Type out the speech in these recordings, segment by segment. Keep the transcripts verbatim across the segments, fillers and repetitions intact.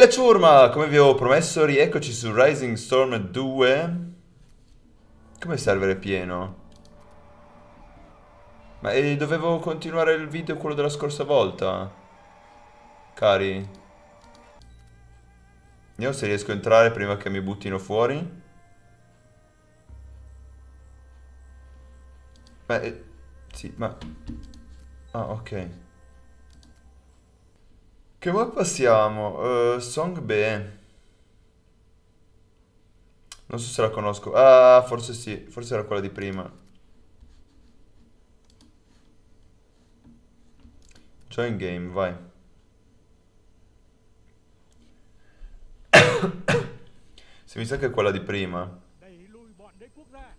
la ciurma! Come vi avevo promesso, rieccoci su Rising Storm due. Come il server è pieno? Ma eh, dovevo continuare il video, quello della scorsa volta. Cari, vediamo se riesco a entrare prima che mi buttino fuori. Ma eh, sì, ma... ah, ok. Che mappa siamo? Uh, Songbe. Non so se la conosco. Ah, forse sì. Forse era quella di prima. Join game, vai. Sì, mi sa che è quella di prima.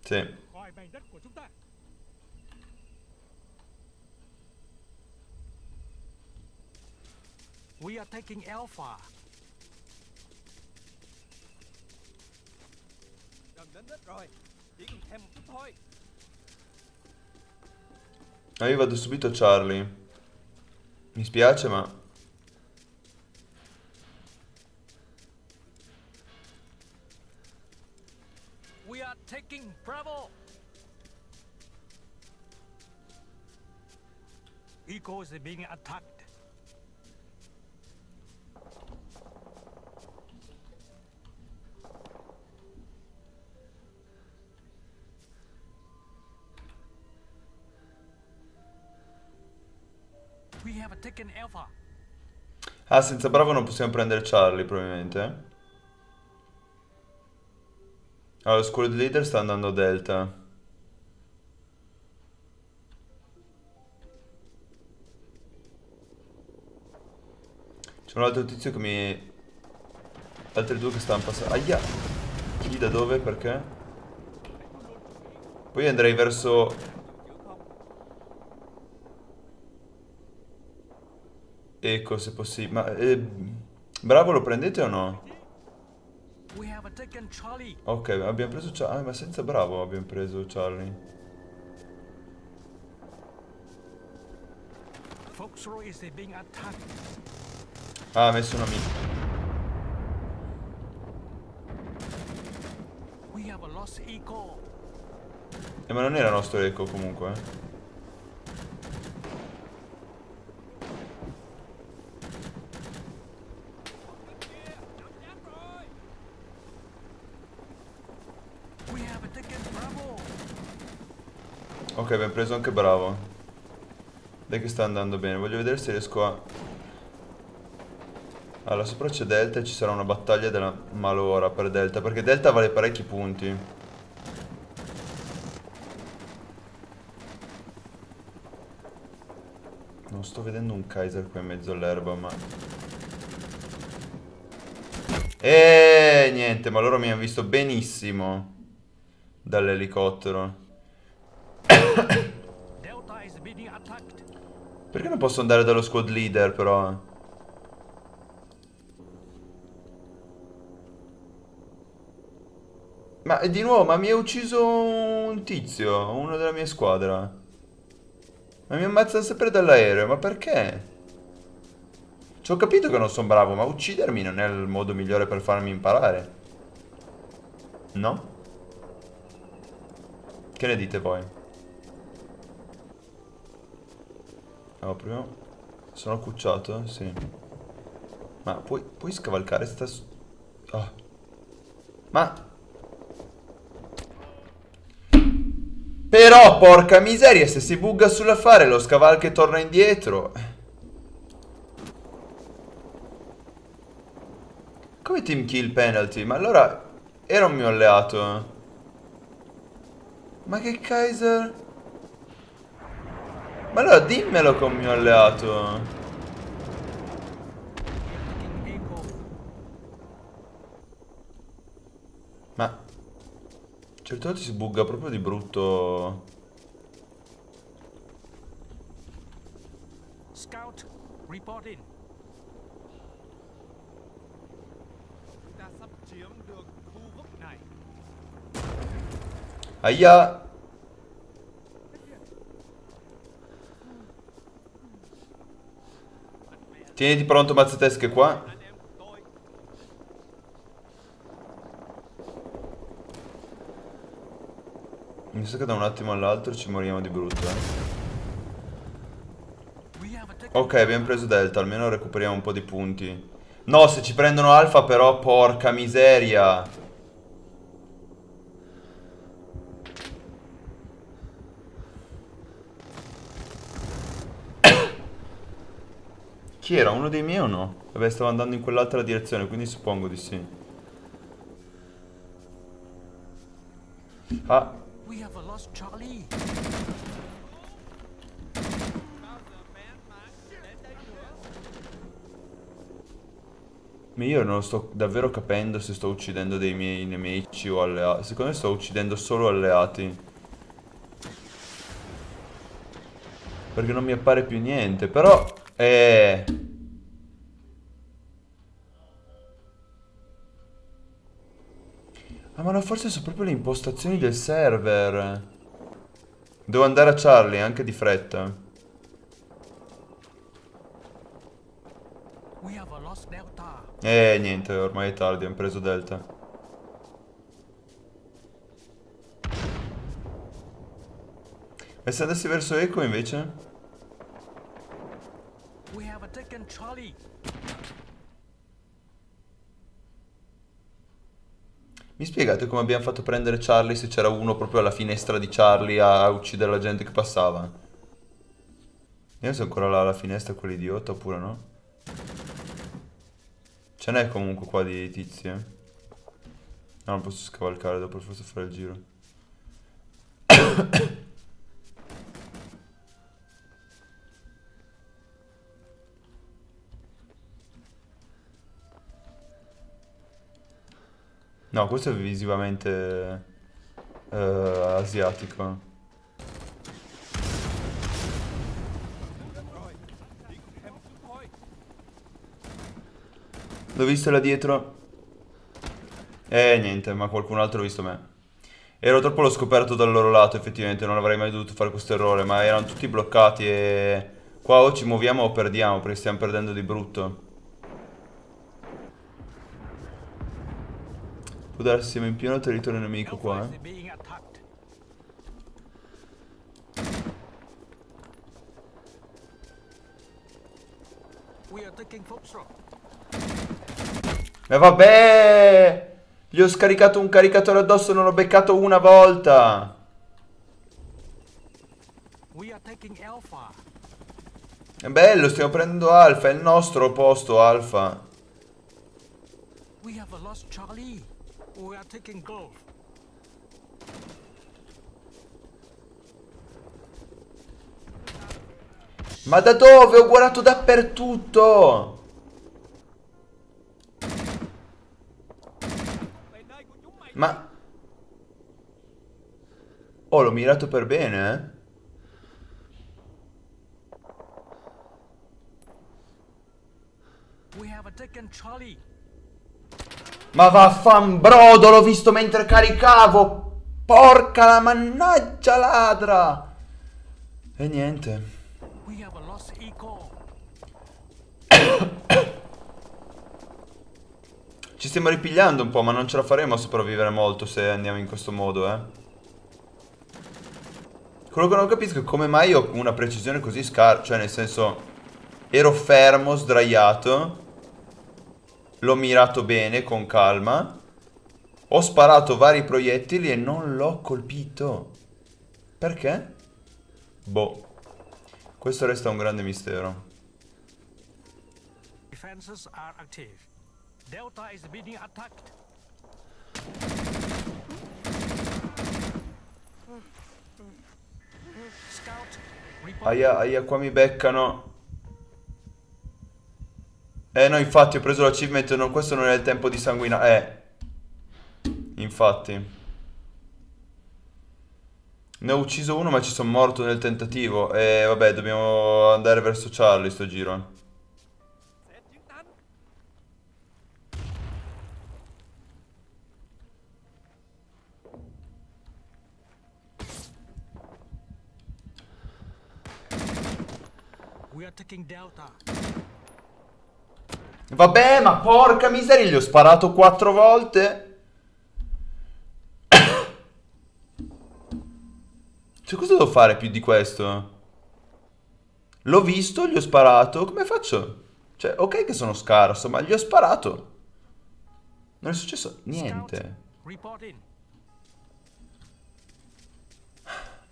Sì. We are taking Alpha. Ah, io vado subito a Charlie. Mi spiace, ma... We are taking Bravo. Eco is being attacked. Ah, senza Bravo non possiamo prendere Charlie, probabilmente. Allora, lo squad leader sta andando a Delta. C'è un altro tizio che mi... altri due che stanno passando. Aia! Chi, da dove, perché? Poi andrei verso... Ecco, se possibile. Ma eh, Bravo lo prendete o no? Ok, abbiamo preso Charlie. Ah, ma senza Bravo abbiamo preso Charlie. Ah, ha messo un amico. Eh, ma non era nostro Eco comunque, eh. Ok, abbiamo preso anche Bravo. Dai che sta andando bene. Voglio vedere se riesco a... Allora, sopra c'è Delta e ci sarà una battaglia della malora per Delta, perché Delta vale parecchi punti. Non sto vedendo un Kaiser qui in mezzo all'erba, ma... Eeeh, niente, ma loro mi hanno visto benissimo dall'elicottero. Perché non posso andare dallo squad leader, però? Ma di nuovo, ma mi ha ucciso un tizio, uno della mia squadra. Ma mi ammazza sempre dall'aereo, ma perché? Ci ho capito che non sono bravo, ma uccidermi non è il modo migliore per farmi imparare. No? Che ne dite voi? No, prima sono accucciato, sì. Ma puoi, puoi scavalcare sta... Oh. Ma... Però, porca miseria, se si bugga sull'affare lo scavalca e torna indietro. Come team kill penalty? Ma allora era un mio alleato. Ma che Kaiser... Ma allora dimmelo con mio alleato. Ma certe volte si bugga proprio di brutto. Scout report in. Aia. Tieniti pronto, mazzatesche qua. Mi sa che da un attimo all'altro ci moriamo di brutto, eh. Ok, abbiamo preso Delta, almeno recuperiamo un po' di punti. No, se ci prendono Alfa però, porca miseria. Chi era? Uno dei miei o no? Vabbè, stavo andando in quell'altra direzione, quindi suppongo di sì. Ah. Ma io non sto davvero capendo se sto uccidendo dei miei nemici o alleati. Secondo me sto uccidendo solo alleati, perché non mi appare più niente. Però Eh Ah, ma no, forse sono proprio le impostazioni del server. Devo andare a Charlie anche di fretta. Eh, niente, ormai è tardi, abbiamo preso Delta. E se andassi verso Echo invece? Mi spiegate come abbiamo fatto prendere Charlie se c'era uno proprio alla finestra di Charlie a uccidere la gente che passava? Vediamo se ancora là alla finestra quell'idiota oppure no? Ce n'è comunque qua di tizi, eh. No, non posso scavalcare, dopo forse fare il giro. No, questo è visivamente eh, asiatico. L'ho visto là dietro. Eh niente, ma qualcun altro ha visto me. Ero troppo, l'ho scoperto dal loro lato, effettivamente. Non avrei mai dovuto fare questo errore. Ma erano tutti bloccati e qua o ci muoviamo o perdiamo, perché stiamo perdendo di brutto. Può darsi siamo in pieno territorio nemico qua, eh. Ma vabbè, gli ho scaricato un caricatore addosso e non l'ho beccato una volta. È bello, stiamo prendendo Alfa, è il nostro posto Alfa. Ma da dove? Ho guardato dappertutto. Ma oh, l'ho mirato per bene, eh? Ma vaffanbrodo, l'ho visto mentre caricavo. Porca la mannaggia ladra. E niente. Ci stiamo ripigliando un po', ma non ce la faremo a sopravvivere molto se andiamo in questo modo, eh. Quello che non capisco è come mai ho una precisione così scarsa. Cioè, nel senso, ero fermo, sdraiato, l'ho mirato bene, con calma, ho sparato vari proiettili e non l'ho colpito. Perché? Boh. Questo resta un grande mistero. Defenses are active. Delta is being attacked. Aia, aia, qua mi beccano. Eh no, infatti ho preso l'achievement, no, questo non è il tempo di sanguinare. Eh. Infatti. Ne ho ucciso uno ma ci sono morto nel tentativo. E vabbè, dobbiamo andare verso Charlie sto giro. Vabbè, ma porca miseria, gli ho sparato quattro volte. fare più di questo. L'ho visto, gli ho sparato. Come faccio? Cioè, ok che sono scarso, ma gli ho sparato. Non è successo niente.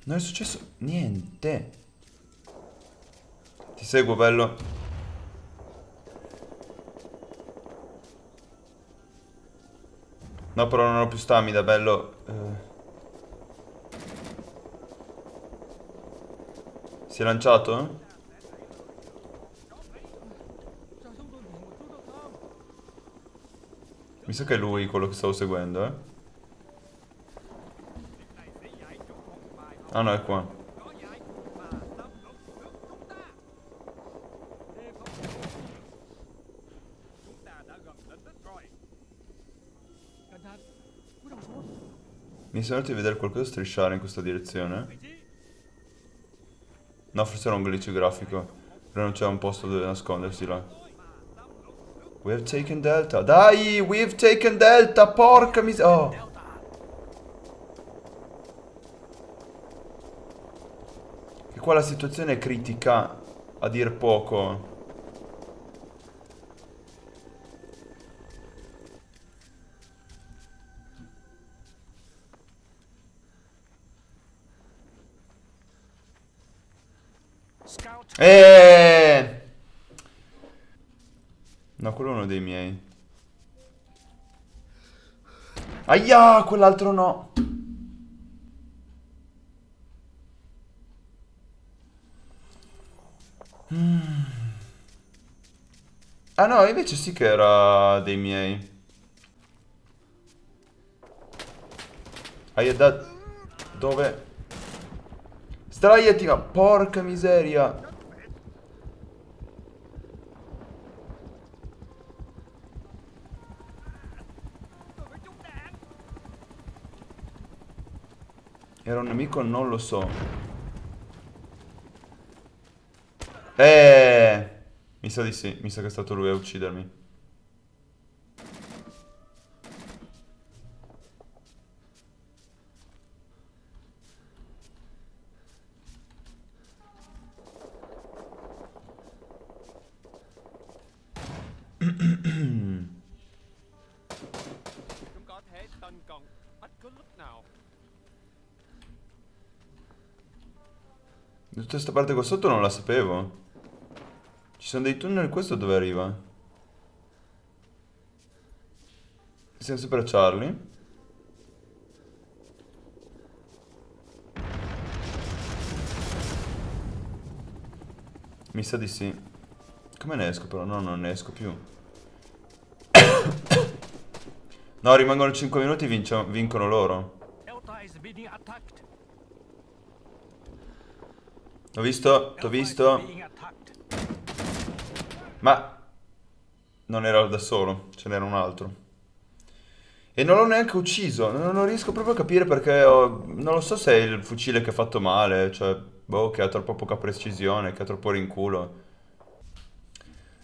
Non è successo niente. Ti seguo, bello. No, però non ho più stamina, bello. Eh. Si è lanciato? Mi sa che è lui quello che stavo seguendo, eh. Ah no, è qua. Mi sembra di vedere qualcosa strisciare in questa direzione. No, forse era un glitch grafico. Però non c'è un posto dove nascondersi là. We've taken Delta. Dai, we've taken Delta. Porca miseria. Oh. E qua la situazione è critica, a dir poco. Eh! No, quello è uno dei miei. Aia, quell'altro no. mm. Ah no, invece sì che era dei miei. Aia, da... dove? Sdraiati, ma porca miseria. Era un nemico, non lo so. Eh, mi sa di sì, mi sa che è stato lui a uccidermi. Tutta questa parte qua sotto non la sapevo. Ci sono dei tunnel, questo dove arriva? Siamo sempre a Charlie. Mi sa di sì. Come ne esco però? No, non ne esco più. No, rimangono cinque minuti, vincio, vincono loro. T'ho visto, t'ho visto. Ma non era da solo, ce n'era un altro. E non l'ho neanche ucciso, non, non riesco proprio a capire perché ho, non lo so se è il fucile che ha fatto male. Cioè, boh, che ha troppo poca precisione, che ha troppo rinculo.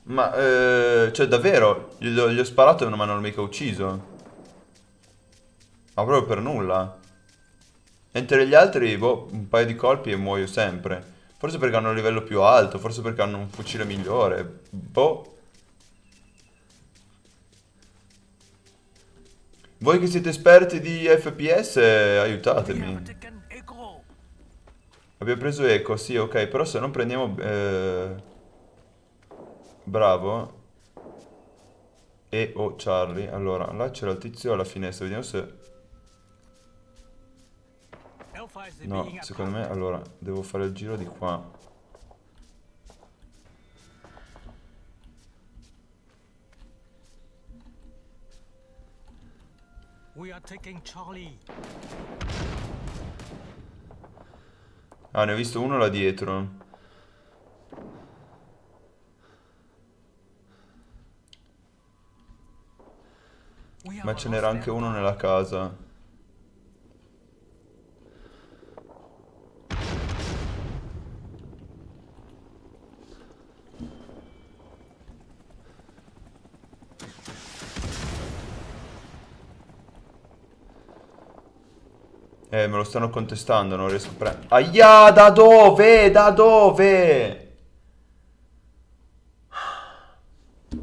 Ma, eh, cioè davvero, gli ho, gli ho sparato ma non l'ho mica ucciso. Ma proprio per nulla. Mentre gli altri, boh, un paio di colpi e muoio sempre. Forse perché hanno un livello più alto, forse perché hanno un fucile migliore. Boh. Voi che siete esperti di F P S, aiutatemi. Abbiamo preso Eco, sì, ok. Però se non prendiamo... Eh... Bravo. E o oh, Charlie. Allora, là c'era il tizio alla finestra. Vediamo se... No, secondo me, allora, devo fare il giro di qua. We are taking Charlie. Ah, ne ho visto uno là dietro. Ma ce n'era anche uno nella casa. Eh, me lo stanno contestando, non riesco a prendere. Aia, da dove? Da dove? E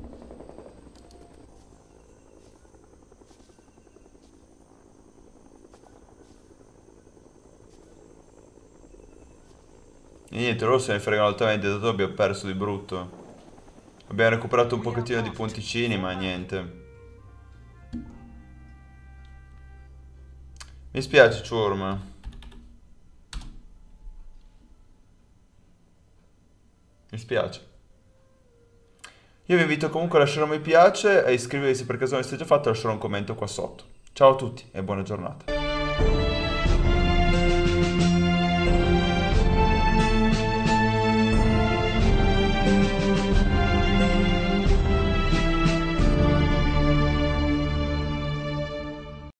niente, loro se ne fregano altamente. Da dove abbiamo perso di brutto. Abbiamo recuperato un pochettino di punticini, ma niente. Mi spiace, ciurma. Mi spiace. Io vi invito comunque a lasciare un mi piace e iscrivervi se per caso non l'avete già fatto, lasciare un commento qua sotto. Ciao a tutti e buona giornata.